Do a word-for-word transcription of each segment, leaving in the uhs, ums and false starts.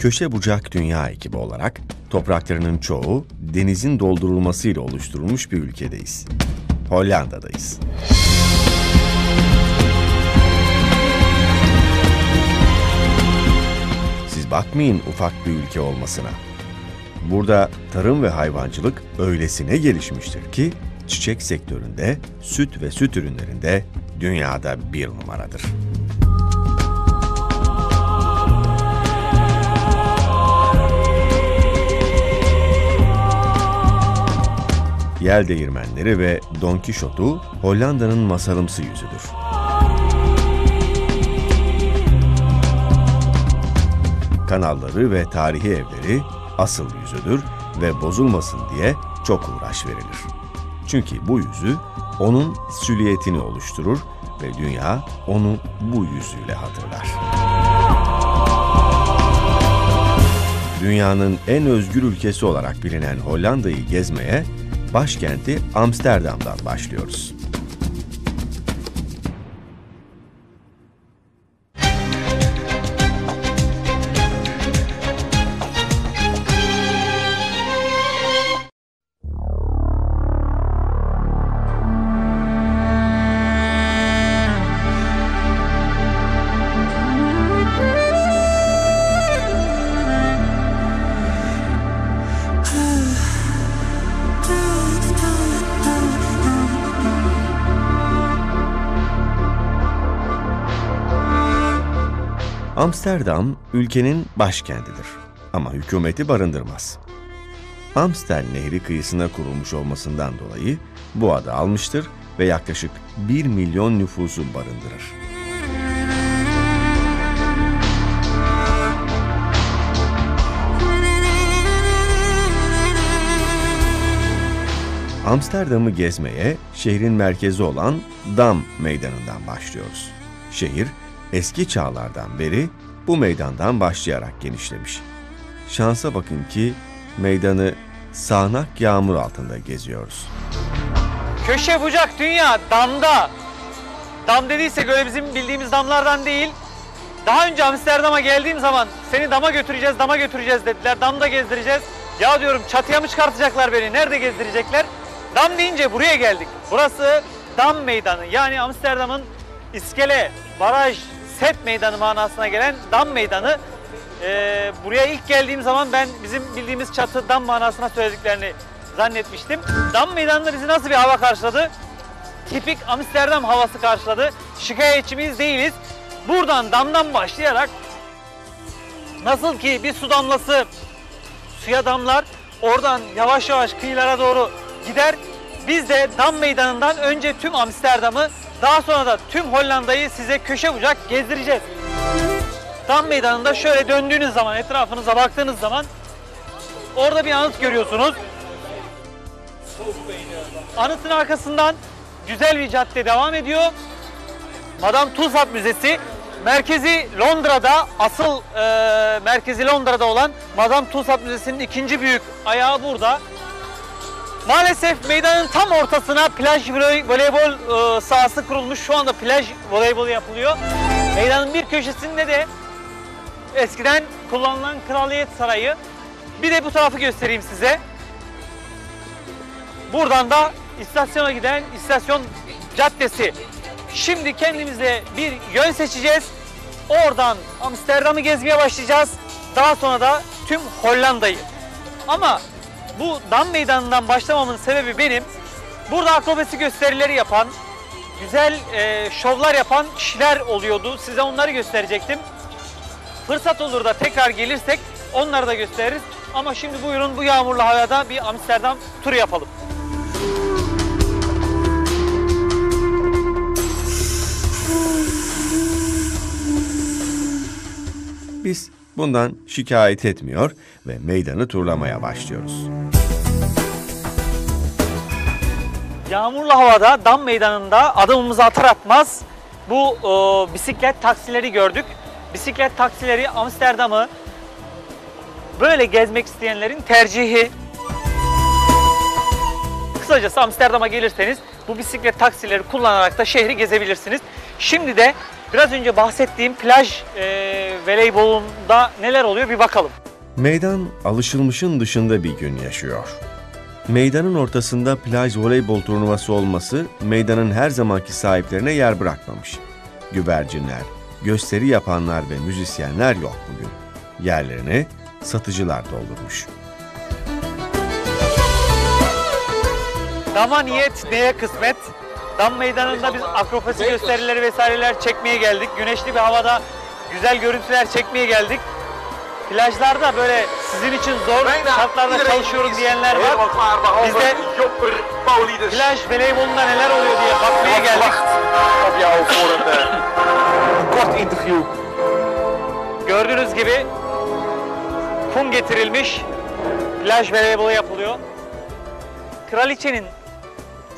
Köşe Bucak Dünya ekibi olarak topraklarının çoğu denizin doldurulmasıyla oluşturulmuş bir ülkedeyiz. Hollanda'dayız. Siz bakmayın ufak bir ülke olmasına. Burada tarım ve hayvancılık öylesine gelişmiştir ki çiçek sektöründe, süt ve süt ürünlerinde dünyada bir numaradır. Yel değirmenleri ve Don Kişot'u Hollanda'nın masalımsı yüzüdür. Kanalları ve tarihi evleri asıl yüzüdür ve bozulmasın diye çok uğraş verilir. Çünkü bu yüzü onun silüetini oluşturur ve dünya onu bu yüzüyle hatırlar. Dünyanın en özgür ülkesi olarak bilinen Hollanda'yı gezmeye başkenti Amsterdam'dan başlıyoruz. Amsterdam ülkenin başkentidir ama hükümeti barındırmaz. Amstel Nehri kıyısına kurulmuş olmasından dolayı bu adı almıştır ve yaklaşık bir milyon nüfusu barındırır. Amsterdam'ı gezmeye şehrin merkezi olan Dam meydanından başlıyoruz. Şehir eski çağlardan beri bu meydandan başlayarak genişlemiş. Şansa bakın ki meydanı sağanak yağmur altında geziyoruz. Köşe bucak dünya damda. Dam dediysek öyle bizim bildiğimiz damlardan değil. Daha önce Amsterdam'a geldiğim zaman seni dama götüreceğiz, dama götüreceğiz dediler. Damda gezdireceğiz. Ya diyorum çatıya mı çıkartacaklar beni? Nerede gezdirecekler? Dam deyince buraya geldik. Burası Dam meydanı. Yani Amsterdam'ın iskele, baraj, set meydanı manasına gelen Dam meydanı. Ee, buraya ilk geldiğim zaman ben bizim bildiğimiz çatı dam manasına söylediklerini zannetmiştim. Dam meydanları bizi nasıl bir hava karşıladı? Tipik Amsterdam havası karşıladı. Şikayetçimiz değiliz. Buradan damdan başlayarak nasıl ki bir su damlası suya damlar, oradan yavaş yavaş kıyılara doğru gider. Biz de Dam meydanından önce tüm Amsterdam'ı, daha sonra da tüm Hollanda'yı size köşe bucak gezdireceğiz. Dam meydanında şöyle döndüğünüz zaman, etrafınıza baktığınız zaman orada bir anıt görüyorsunuz. Anıtın arkasından güzel bir cadde devam ediyor. Madame Tussaud Müzesi, merkezi Londra'da, asıl e, merkezi Londra'da olan Madame Tussaud Müzesi'nin ikinci büyük ayağı burada. Maalesef meydanın tam ortasına plaj voleybol sahası kurulmuş. Şu anda plaj voleybolu yapılıyor. Meydanın bir köşesinde de eskiden kullanılan Kraliyet Sarayı. Bir de bu tarafı göstereyim size. Buradan da istasyona giden istasyon caddesi. Şimdi kendimize bir yön seçeceğiz. Oradan Amsterdam'ı gezmeye başlayacağız. Daha sonra da tüm Hollanda'yı. Ama bu Dam meydanından başlamamın sebebi benim, burada akrobasi gösterileri yapan, güzel e, şovlar yapan kişiler oluyordu. Size onları gösterecektim. Fırsat olur da tekrar gelirsek onları da gösteririz. Ama şimdi buyurun bu yağmurlu havada bir Amsterdam turu yapalım. Biz bundan şikayet etmiyor ve meydanı turlamaya başlıyoruz. Yağmurlu havada Dam meydanında adımımızı atar atmaz bu e, bisiklet taksileri gördük. Bisiklet taksileri Amsterdam'ı böyle gezmek isteyenlerin tercihi. Kısacası Amsterdam'a gelirseniz bu bisiklet taksileri kullanarak da şehri gezebilirsiniz. Şimdi de Biraz önce bahsettiğim plaj e, voleybolunda neler oluyor bir bakalım. Meydan alışılmışın dışında bir gün yaşıyor. Meydanın ortasında plaj voleybol turnuvası olması meydanın her zamanki sahiplerine yer bırakmamış. Güvercinler, gösteri yapanlar ve müzisyenler yok bugün. Yerlerini satıcılar doldurmuş. Dama niyet, neye kısmet? Dam meydanında biz akrobasi gösterileri vesaireler çekmeye geldik. Güneşli bir havada güzel görüntüler çekmeye geldik. Plajlarda böyle sizin için zor şartlarda çalışıyorum diyenler var. Biz de plaj voleybolunda neler oluyor diye bakmaya geldik. Gördüğünüz gibi kum getirilmiş, plaj voleybolu yapılıyor. Kraliçenin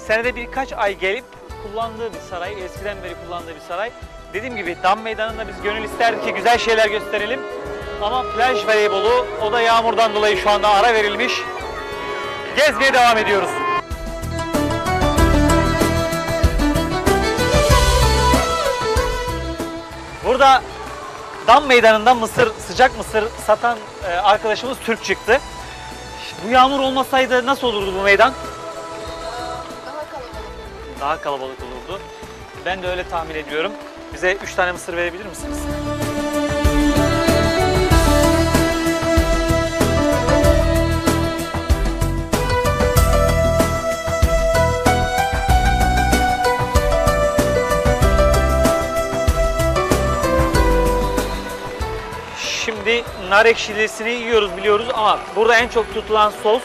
senede birkaç ay gelip kullandığı bir saray, eskiden beri kullandığı bir saray. Dediğim gibi Dam meydanında biz gönül isterdik ki güzel şeyler gösterelim. Ama plaj voleybolu, o da yağmurdan dolayı şu anda ara verilmiş. Gezmeye devam ediyoruz. Burada Dam meydanında mısır, sıcak mısır satan arkadaşımız Türk çıktı. Bu yağmur olmasaydı nasıl olurdu bu meydan? Daha kalabalık. Daha kalabalık olurdu. Ben de öyle tahmin ediyorum. Bize üç tane mısır verebilir misiniz? Şimdi nar ekşilisini yiyoruz biliyoruz ama burada en çok tutulan sos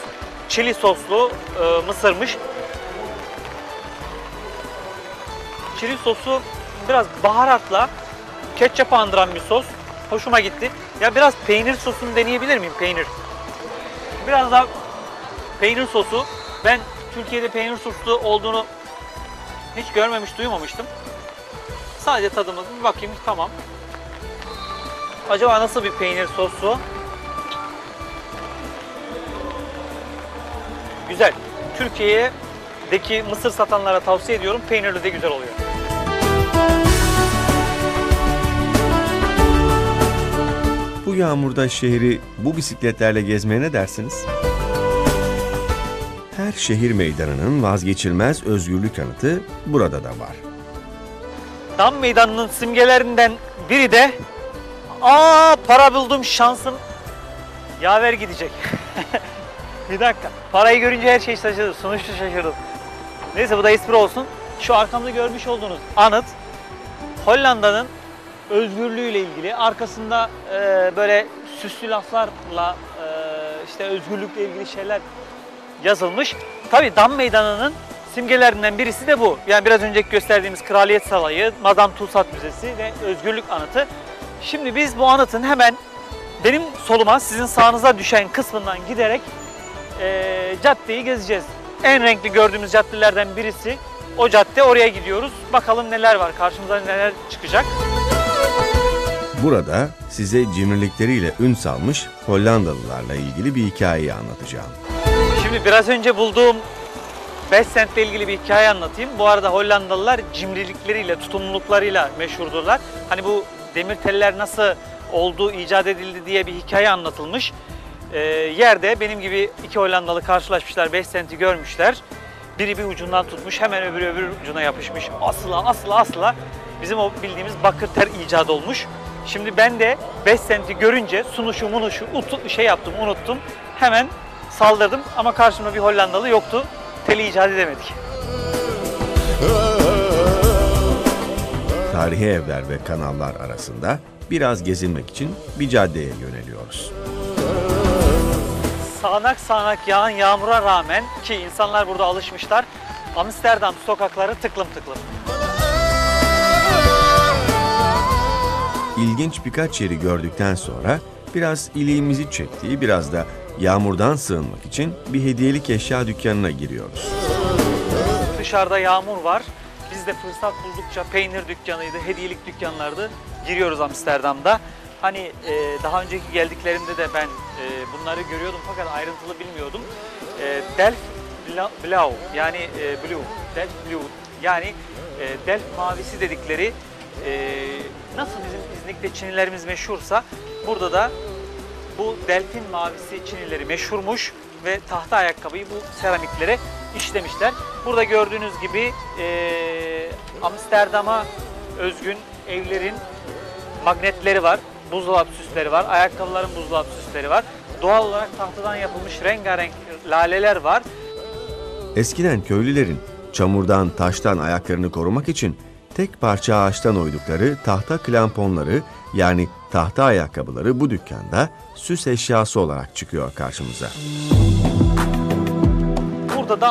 çili soslu e, mısırmış. Çili sosu biraz baharatla ketçap andıran bir sos. Hoşuma gitti. Ya biraz peynir sosunu deneyebilir miyim? Peynir. Biraz daha peynir sosu. Ben Türkiye'de peynir soslu olduğunu hiç görmemiş, duymamıştım. Sadece tadımız bir bakayım, tamam. Acaba nasıl bir peynir sosu? Güzel. Türkiye'deki mısır satanlara tavsiye ediyorum. Peynirli de güzel oluyor. Bu yağmurda şehri bu bisikletlerle gezmeye ne dersiniz? Her şehir meydanının vazgeçilmez özgürlük anıtı burada da var. Dam meydanının simgelerinden biri de aa, para buldum, şansım yaver gidecek. Bir dakika, parayı görünce her şey şaşırır, sonuçta şaşırdım. Neyse, bu da espri olsun. Şu arkamda görmüş olduğunuz anıt, Hollanda'nın özgürlüğüyle ilgili. Arkasında e, böyle süslü laflarla, e, işte özgürlükle ilgili şeyler yazılmış. Tabii Dam meydanının simgelerinden birisi de bu. Yani biraz önceki gösterdiğimiz Kraliyet Sarayı, Madame Tussaud Müzesi ve Özgürlük Anıtı. Şimdi biz bu anıtın hemen benim soluma, sizin sağınıza düşen kısmından giderek e, caddeyi gezeceğiz. En renkli gördüğümüz caddelerden birisi o cadde, oraya gidiyoruz. Bakalım neler var, karşımıza neler çıkacak. Burada size cimrilikleriyle ün salmış Hollandalılarla ilgili bir hikayeyi anlatacağım. Şimdi biraz önce bulduğum beş sent ile ilgili bir hikaye anlatayım. Bu arada Hollandalılar cimrilikleriyle, tutumluluklarıyla meşhurdurlar. Hani bu demir teller nasıl oldu, icat edildi diye bir hikaye anlatılmış. E, yerde benim gibi iki Hollandalı karşılaşmışlar, beş senti görmüşler. Biri bir ucundan tutmuş, hemen öbürü öbür ucuna yapışmış. Asla asla asla bizim o bildiğimiz bakır ter icadı olmuş. Şimdi ben de beş senti görünce sunuşu munuşu şey yaptım, unuttum. Hemen saldırdım ama karşımda bir Hollandalı yoktu. Teli icat edemedik. Tarihi evler ve kanallar arasında biraz gezinmek için bir caddeye yöneliyoruz. Sağanak sağanak yağan yağmura rağmen, ki insanlar burada alışmışlar, Amsterdam sokakları tıklım tıklım. İlginç birkaç yeri gördükten sonra biraz iliğimizi çektiği, biraz da yağmurdan sığınmak için bir hediyelik eşya dükkanına giriyoruz. Dışarıda yağmur var. Biz de fırsat buldukça peynir dükkanıydı, hediyelik dükkanlardı. Giriyoruz Amsterdam'da. Hani e, daha önceki geldiklerimde de ben e, bunları görüyordum fakat ayrıntılı bilmiyordum. E, Delft Blue yani e, Blue, Delft Blue yani e, Delft mavisi dedikleri Ee, nasıl bizim İznik'te çinilerimiz meşhursa, burada da bu delfin mavisi çinileri meşhurmuş ve tahta ayakkabıyı bu seramiklere işlemişler. Burada gördüğünüz gibi e, Amsterdam'a özgün evlerin magnetleri var, buzdolabı süsleri var, ayakkabıların buzdolabı süsleri var. Doğal olarak tahtadan yapılmış rengarenk laleler var. Eskiden köylülerin çamurdan, taştan ayaklarını korumak için tek parça ağaçtan oydukları tahta klamponları, yani tahta ayakkabıları bu dükkanda süs eşyası olarak çıkıyor karşımıza. Burada da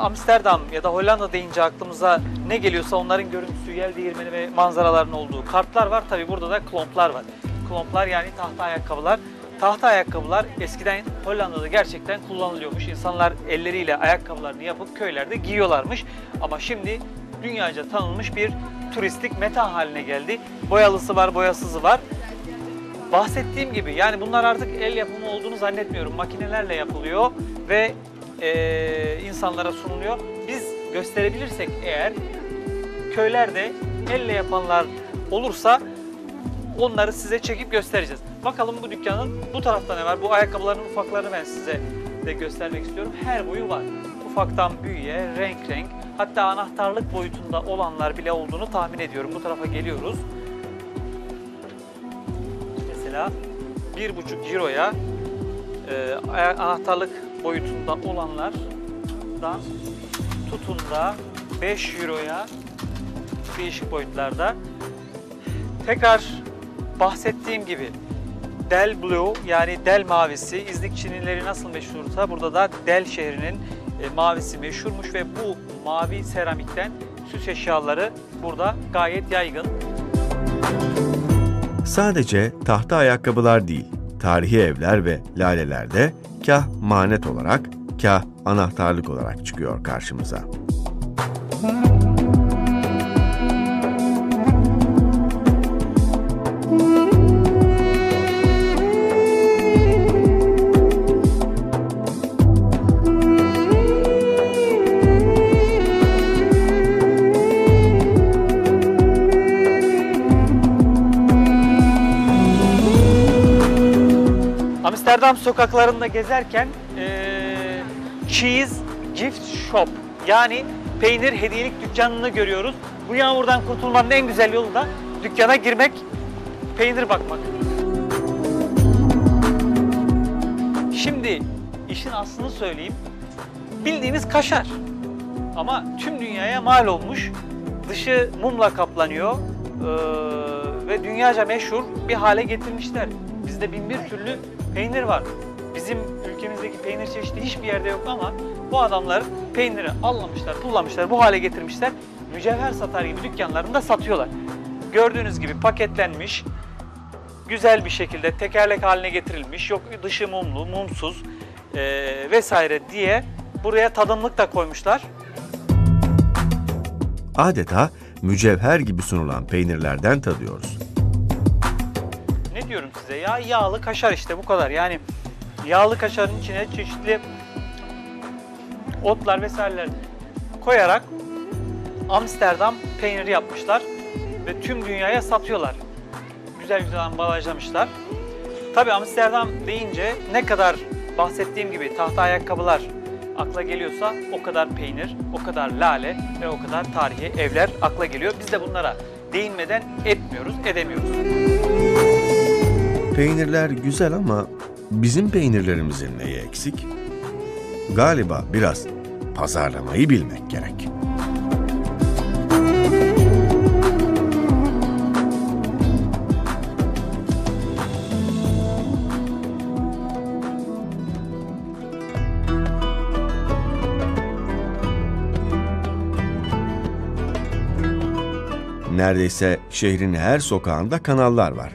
Amsterdam ya da Hollanda deyince aklımıza ne geliyorsa onların görüntüsü, yel değirmeni ve manzaraların olduğu kartlar var. Tabii burada da klomplar var. Klomplar yani tahta ayakkabılar. Tahta ayakkabılar eskiden Hollanda'da gerçekten kullanılıyormuş. İnsanlar elleriyle ayakkabılarını yapıp köylerde giyiyorlarmış. Ama şimdi dünyaca tanınmış bir turistik meta haline geldi. Boyalısı var, boyasızı var. Bahsettiğim gibi yani bunlar artık el yapımı olduğunu zannetmiyorum. Makinelerle yapılıyor ve e, insanlara sunuluyor. Biz gösterebilirsek eğer, köylerde elle yapanlar olursa onları size çekip göstereceğiz. Bakalım bu dükkanın bu tarafta ne var? Bu ayakkabıların ufaklarını ben size de göstermek istiyorum. Her boyu var. Ufaktan büyüğe, renk renk. Hatta anahtarlık boyutunda olanlar bile olduğunu tahmin ediyorum. Bu tarafa geliyoruz. Mesela bir buçuk Euro'ya e, anahtarlık boyutunda olanlardan tutun da beş Euro'ya değişik boyutlarda. Tekrar bahsettiğim gibi Delft Blue yani Del mavisi, İznik Çinileri nasıl meşhursa burada da Del şehrinin e, mavisi meşhurmuş ve bu mavi seramikten süs eşyaları burada gayet yaygın. Sadece tahta ayakkabılar değil, tarihi evler ve laleler de kah manet olarak, kah anahtarlık olarak çıkıyor karşımıza. Amsterdam sokaklarında gezerken e, cheese gift shop yani peynir hediyelik dükkanını görüyoruz. Bu yağmurdan kurtulmanın en güzel yolu da dükkana girmek, peynir bakmak. Şimdi işin aslını söyleyeyim. Bildiğiniz kaşar ama tüm dünyaya mal olmuş. Dışı mumla kaplanıyor e, ve dünyaca meşhur bir hale getirmişler. Bizde bin bir türlü peynir var. Bizim ülkemizdeki peynir çeşidi hiçbir yerde yok ama bu adamlar peyniri allamışlar, pullamışlar, bu hale getirmişler. Mücevher satar gibi dükkanlarında satıyorlar. Gördüğünüz gibi paketlenmiş, güzel bir şekilde tekerlek haline getirilmiş, yok dışı mumlu, mumsuz e, vesaire diye buraya tadımlık da koymuşlar. Adeta mücevher gibi sunulan peynirlerden tadıyoruz. Ne diyorum size ya, yağlı kaşar işte, bu kadar. Yani yağlı kaşarın içine çeşitli otlar vesaireler koyarak Amsterdam peyniri yapmışlar ve tüm dünyaya satıyorlar. Güzel güzel ambalajlamışlar. Tabii Amsterdam deyince ne kadar bahsettiğim gibi tahta ayakkabılar akla geliyorsa o kadar peynir, o kadar lale ve o kadar tarihi evler akla geliyor. Biz de bunlara değinmeden etmiyoruz, edemiyoruz. Peynirler güzel ama bizim peynirlerimizin neyi eksik? Galiba biraz pazarlamayı bilmek gerek. Neredeyse şehrin her sokağında kanallar var.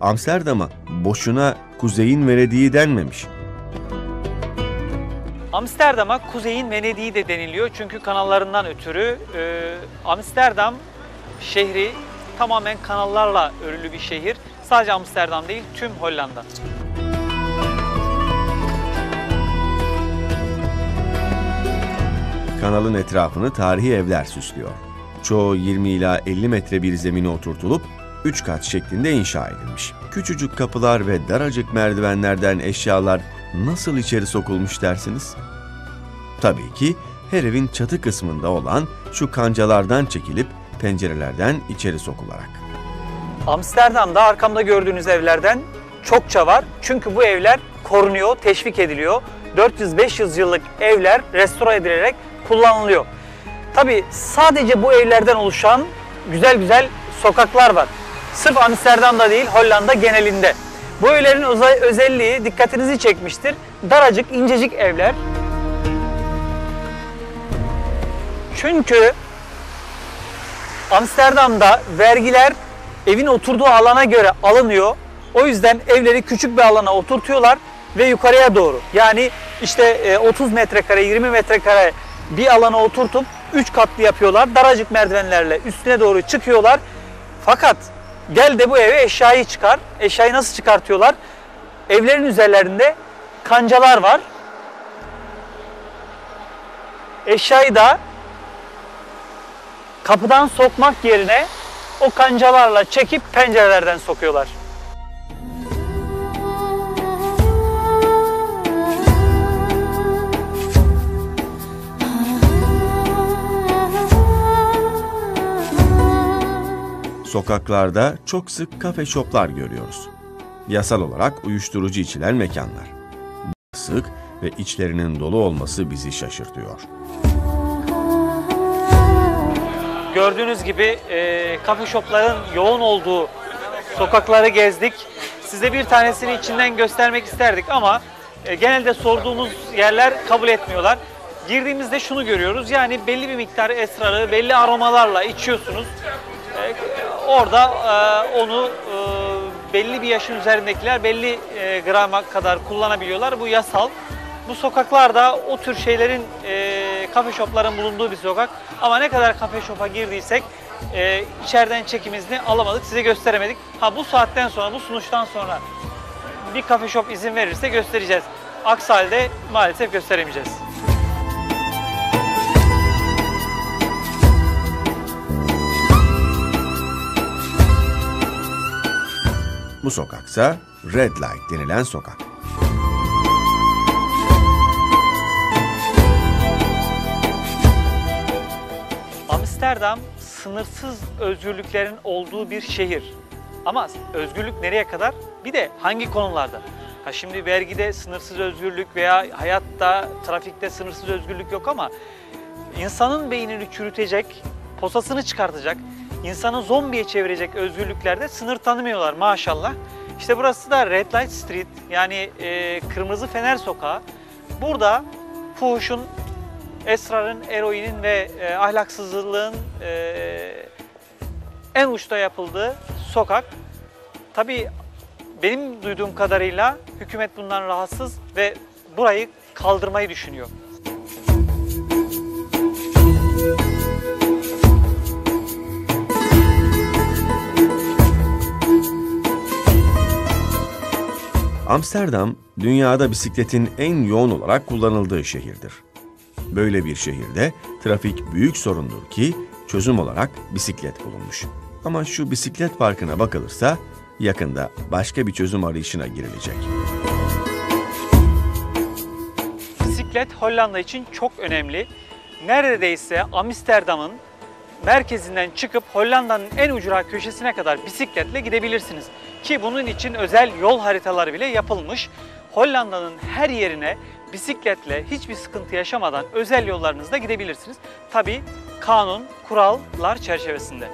Amsterdam'a boşuna Kuzey'in Venedik'i denmemiş. Amsterdam'a Kuzey'in Venedik'i de deniliyor çünkü kanallarından ötürü. E, Amsterdam şehri tamamen kanallarla örülü bir şehir. Sadece Amsterdam değil, tüm Hollanda. Kanalın etrafını tarihi evler süslüyor. Çoğu yirmi ila elli metre bir zemine oturtulup üç kat şeklinde inşa edilmiş. Küçücük kapılar ve daracık merdivenlerden eşyalar nasıl içeri sokulmuş dersiniz? Tabii ki her evin çatı kısmında olan şu kancalardan çekilip pencerelerden içeri sokularak. Amsterdam'da arkamda gördüğünüz evlerden çokça var. Çünkü bu evler korunuyor, teşvik ediliyor. dört yüz beş yüz yıllık evler restore edilerek kullanılıyor. Tabii sadece bu evlerden oluşan güzel güzel sokaklar var. Sırf Amsterdam'da değil, Hollanda genelinde. Bu evlerin özelliği dikkatinizi çekmiştir. Daracık, incecik evler. Çünkü Amsterdam'da vergiler evin oturduğu alana göre alınıyor. O yüzden evleri küçük bir alana oturtuyorlar ve yukarıya doğru. Yani işte otuz metrekare, yirmi metrekare bir alana oturtup üç katlı yapıyorlar. Daracık merdivenlerle üstüne doğru çıkıyorlar. Fakat gel de bu eve eşyayı çıkar. Eşyayı nasıl çıkartıyorlar? Evlerin üzerlerinde kancalar var. Eşyayı da kapıdan sokmak yerine o kancalarla çekip pencerelerden sokuyorlar. Sokaklarda çok sık kafe shoplar görüyoruz. Yasal olarak uyuşturucu içilen mekanlar. Bu sık ve içlerinin dolu olması bizi şaşırtıyor. Gördüğünüz gibi e, kafe shopların yoğun olduğu sokakları gezdik. Size bir tanesini içinden göstermek isterdik ama e, genelde sorduğumuz yerler kabul etmiyorlar. Girdiğimizde şunu görüyoruz. Yani belli bir miktar esrarı, belli aromalarla içiyorsunuz. E, orada e, onu e, belli bir yaşın üzerindekiler belli e, grama kadar kullanabiliyorlar. Bu yasal. Bu sokaklarda o tür şeylerin, e, kafe shopların bulunduğu bir sokak. Ama ne kadar kafe shop'a girdiysek e, içeriden çekimizini alamadık, size gösteremedik. Ha bu saatten sonra, bu sunuştan sonra bir kafe shop izin verirse göstereceğiz. Aksi halde maalesef gösteremeyeceğiz. Bu sokaksa Red Light denilen sokak. Amsterdam sınırsız özgürlüklerin olduğu bir şehir. Ama özgürlük nereye kadar? Bir de hangi konularda? Ha şimdi vergide sınırsız özgürlük veya hayatta, trafikte sınırsız özgürlük yok ama insanın beynini çürütecek, posasını çıkartacak, insanı zombiye çevirecek özgürlüklerde sınır tanımıyorlar maşallah. İşte burası da Red Light Street, yani e, Kırmızı Fener Sokağı. Burada fuhuşun, esrarın, eroinin ve e, ahlaksızlığın e, en uçta yapıldığı sokak. Tabii benim duyduğum kadarıyla hükümet bundan rahatsız ve burayı kaldırmayı düşünüyor. Amsterdam, dünyada bisikletin en yoğun olarak kullanıldığı şehirdir. Böyle bir şehirde trafik büyük sorundur ki çözüm olarak bisiklet bulunmuş. Ama şu bisiklet parkına bakılırsa yakında başka bir çözüm arayışına girilecek. Bisiklet Hollanda için çok önemli. Neredeyse Amsterdam'ın merkezinden çıkıp Hollanda'nın en ucra köşesine kadar bisikletle gidebilirsiniz. Ki bunun için özel yol haritaları bile yapılmış. Hollanda'nın her yerine bisikletle hiçbir sıkıntı yaşamadan özel yollarınızda gidebilirsiniz. Tabii kanun, kurallar çerçevesinde.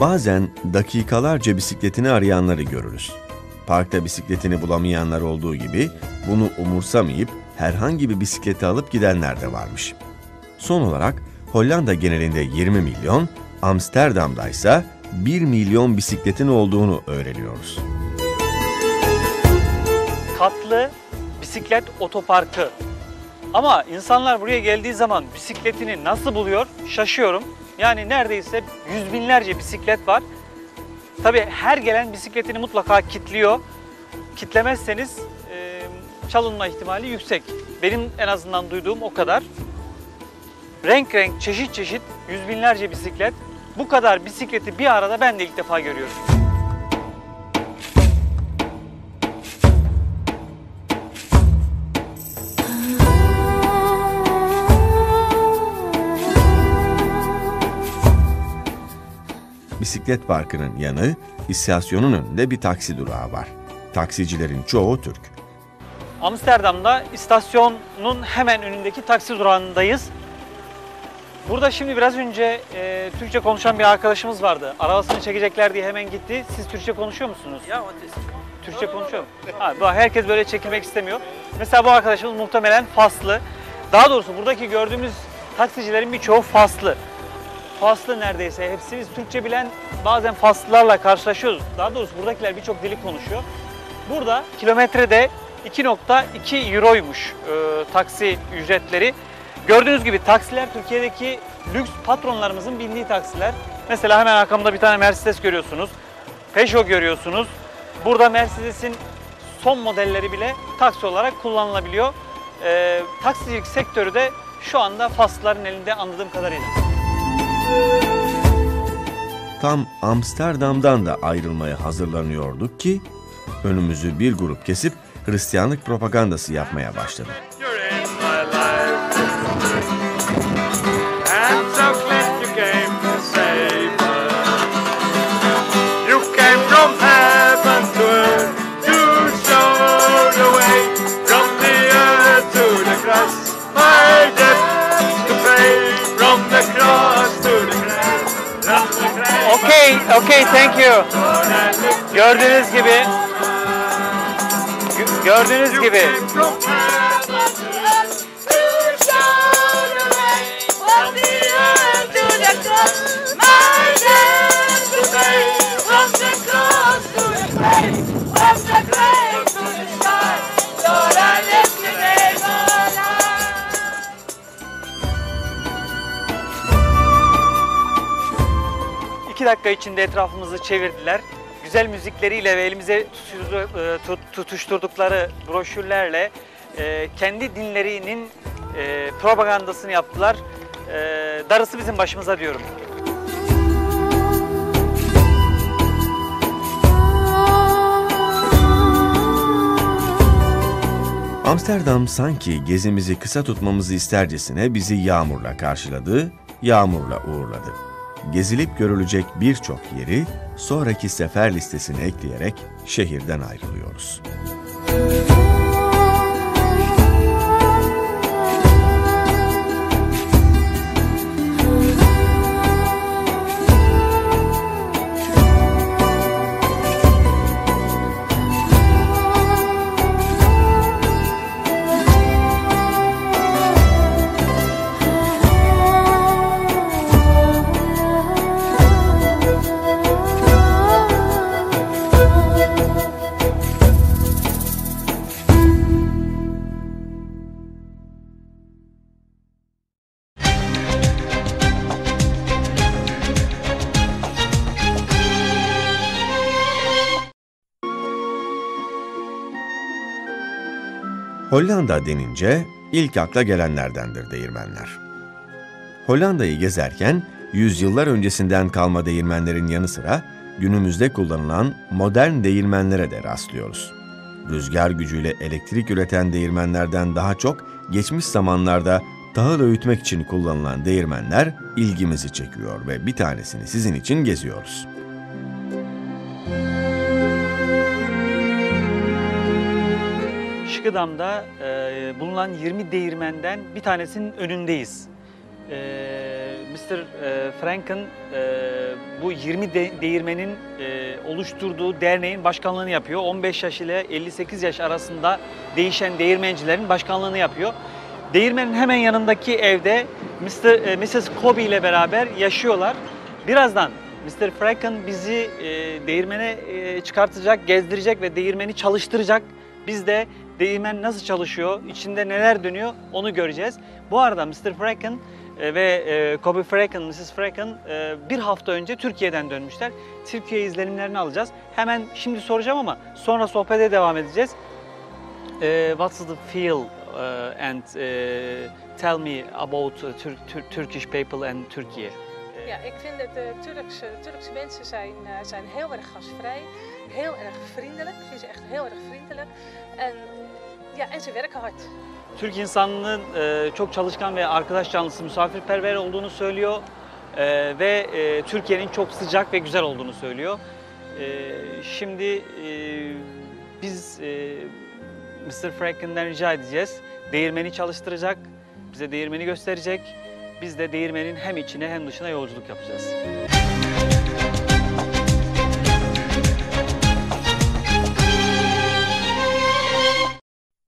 Bazen dakikalarca bisikletini arayanları görürüz. Parkta bisikletini bulamayanlar olduğu gibi bunu umursamayıp herhangi bir bisikleti alıp gidenler de varmış. Son olarak Hollanda genelinde yirmi milyon, Amsterdam'da ise bir milyon bisikletin olduğunu öğreniyoruz. Katlı bisiklet otoparkı. Ama insanlar buraya geldiği zaman bisikletini nasıl buluyor? Şaşıyorum. Yani neredeyse yüz binlerce bisiklet var. Tabii her gelen bisikletini mutlaka kilitliyor. Kilitlemezseniz çalınma ihtimali yüksek. Benim en azından duyduğum o kadar. Renk renk, çeşit çeşit, yüz binlerce bisiklet. Bu kadar bisikleti bir arada ben de ilk defa görüyorum. Bisiklet parkının yanı, istasyonun önünde bir taksi durağı var. Taksicilerin çoğu Türk. Amsterdam'da istasyonun hemen önündeki taksi durağındayız. Burada şimdi biraz önce e, Türkçe konuşan bir arkadaşımız vardı. Arabasını çekecekler diye hemen gitti. Siz Türkçe konuşuyor musunuz? Ya, Türkçe konuşuyor musunuz? Herkes böyle çekilmek istemiyor. Mesela bu arkadaşımız muhtemelen Faslı. Daha doğrusu buradaki gördüğümüz taksicilerin birçoğu Faslı. Faslı neredeyse hepsi. Biz Türkçe bilen bazen Faslılarla karşılaşıyoruz. Daha doğrusu buradakiler birçok dili konuşuyor. Burada kilometrede iki nokta iki euroymuş e, taksi ücretleri. Gördüğünüz gibi taksiler Türkiye'deki lüks patronlarımızın bindiği taksiler. Mesela hemen arkamda bir tane Mercedes görüyorsunuz. Peugeot görüyorsunuz. Burada Mercedes'in son modelleri bile taksi olarak kullanılabiliyor. E, taksicilik sektörü de şu anda Faslıların elinde anladığım kadarıyla. Tam Amsterdam'dan da ayrılmaya hazırlanıyorduk ki önümüzü bir grup kesip Hristiyanlık propagandası yapmaya başladı. Okay, okay, thank you. Gördüğünüz gibi Gördüğünüz gibi iki dakika içinde etrafımızı çevirdiler. Güzel müzikleriyle ve elimize tutuşturdukları broşürlerle kendi dinlerinin propagandasını yaptılar. Darısı bizim başımıza diyorum. Amsterdam sanki gezimizi kısa tutmamızı istercesine bizi yağmurla karşıladı, yağmurla uğurladı. Gezilip görülecek birçok yeri sonraki sefer listesine ekleyerek şehirden ayrılıyoruz. Hollanda denince ilk akla gelenlerdendir değirmenler. Hollanda'yı gezerken yüzyıllar öncesinden kalma değirmenlerin yanı sıra günümüzde kullanılan modern değirmenlere de rastlıyoruz. Rüzgar gücüyle elektrik üreten değirmenlerden daha çok geçmiş zamanlarda tahıl öğütmek için kullanılan değirmenler ilgimizi çekiyor ve bir tanesini sizin için geziyoruz. Schiedam'da e, bulunan yirmi değirmenden bir tanesinin önündeyiz. E, mister Franken e, bu yirmi de, değirmenin e, oluşturduğu derneğin başkanlığını yapıyor. on beş yaş ile elli sekiz yaş arasında değişen değirmencilerin başkanlığını yapıyor. Değirmenin hemen yanındaki evde mister E, missus Kobe ile beraber yaşıyorlar. Birazdan mister Franken bizi e, değirmene e, çıkartacak, gezdirecek ve değirmeni çalıştıracak. Biz de değirmen nasıl çalışıyor, içinde neler dönüyor onu göreceğiz. Bu arada mister Franken ve Kobe Franken, missus Franken bir hafta önce Türkiye'den dönmüşler. Türkiye izlenimlerini alacağız. Hemen şimdi soracağım ama sonra sohbete devam edeceğiz. What's the feel uh, and uh, tell me about uh, Tur Tur Turkish people and Turkey. Ja, ik vind dat de Turkse, de Turkse mensen zijn, uh, zijn heel erg gastvrij, heel erg vriendelijk. Ze zijn echt heel erg vriendelijk en, ja, en ze werken hard. Türk insanının e, çok çalışkan ve arkadaş canlısı, misafirperver olduğunu söylüyor e, ve e, Türkiye'nin çok sıcak ve güzel olduğunu söylüyor. E, şimdi e, biz e, mister Franken'den rica edeceğiz. Değirmeni çalıştıracak, bize değirmeni gösterecek. Biz de değirmenin hem içine hem dışına yolculuk yapacağız.